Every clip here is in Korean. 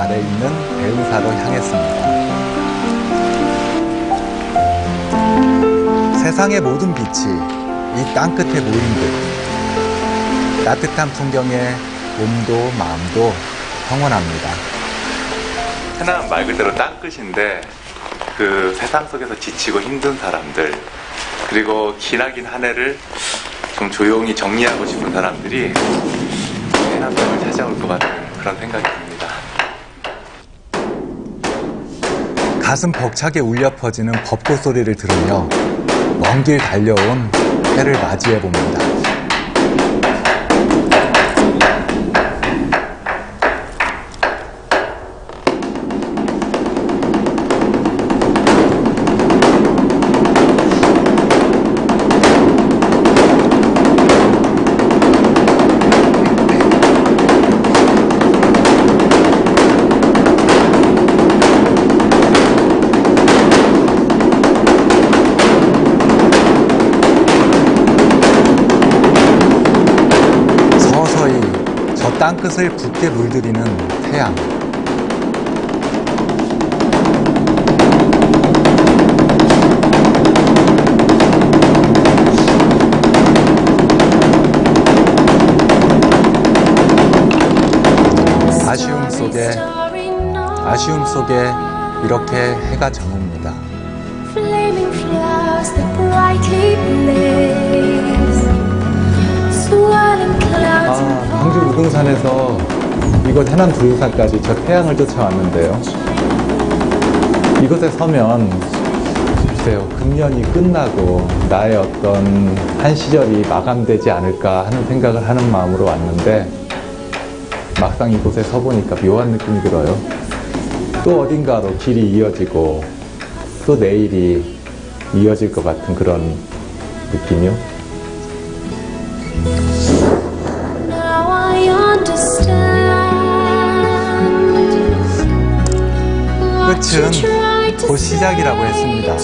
아래 있는 배우사로 향했습니다. 세상의 모든 빛이 이 땅끝에 모인 듯 따뜻한 풍경에 몸도 마음도 평온합니다. 해남 말 그대로 땅끝인데 그 세상 속에서 지치고 힘든 사람들, 그리고 기나긴 한 해를 좀 조용히 정리하고 싶은 사람들이 해남을 찾아올 것 같은 그런 생각이 듭니다. 가슴 벅차게 울려 퍼지는 벚꽃 소리를 들으며 먼 길 달려온 해를 맞이해 봅니다. 땅끝을 붉게 물들이는 태양. 아쉬움 속에 이렇게 해가 저뭅니다. 광주 우등산에서 이곳 해남 두릉산까지 저 태양을 쫓아왔는데요. 이곳에 서면 글쎄요, 금년이 끝나고 나의 어떤 한 시절이 마감되지 않을까 하는 생각을 하는 마음으로 왔는데 막상 이곳에 서보니까 묘한 느낌이 들어요. 또 어딘가로 길이 이어지고 또 내일이 이어질 것 같은 그런 느낌이요. 끝은 곧 시작이라고 했습니다.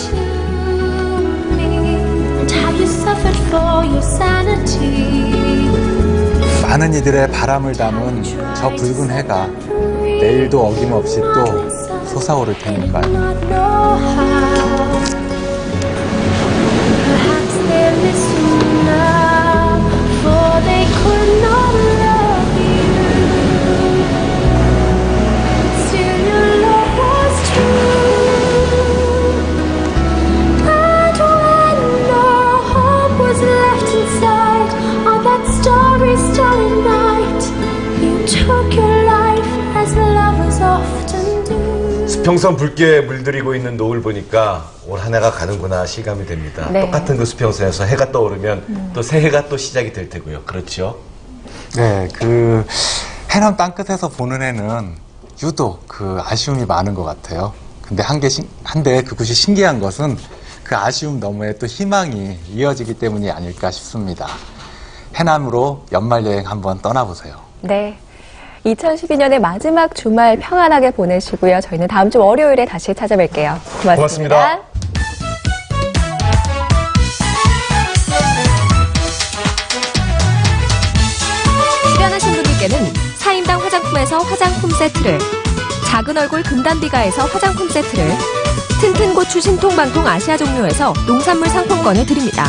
많은 이들의 바람을 담은 저 붉은 해가 내일도 어김없이 또 솟아오를 테니까요. 수평선 붉게 물들이고 있는 노을 보니까 올 한 해가 가는구나 실감이 됩니다. 네. 똑같은 그 수평선에서 해가 떠오르면 또 새해가 또 시작이 될 테고요. 그렇죠? 네, 그 해남 땅끝에서 보는 해는 유독 그 아쉬움이 많은 것 같아요. 근데 한데 그것이 신기한 것은 그 아쉬움 너머에 또 희망이 이어지기 때문이 아닐까 싶습니다. 해남으로 연말여행 한번 떠나보세요. 네. 2012년의 마지막 주말 평안하게 보내시고요. 저희는 다음 주 월요일에 다시 찾아뵐게요. 고맙습니다. 고맙습니다. 출연하신 분들께는 사임당 화장품에서 화장품 세트를, 작은 얼굴 금단비가에서 화장품 세트를, 튼튼고추 신통방통 아시아 종묘에서 농산물 상품권을 드립니다.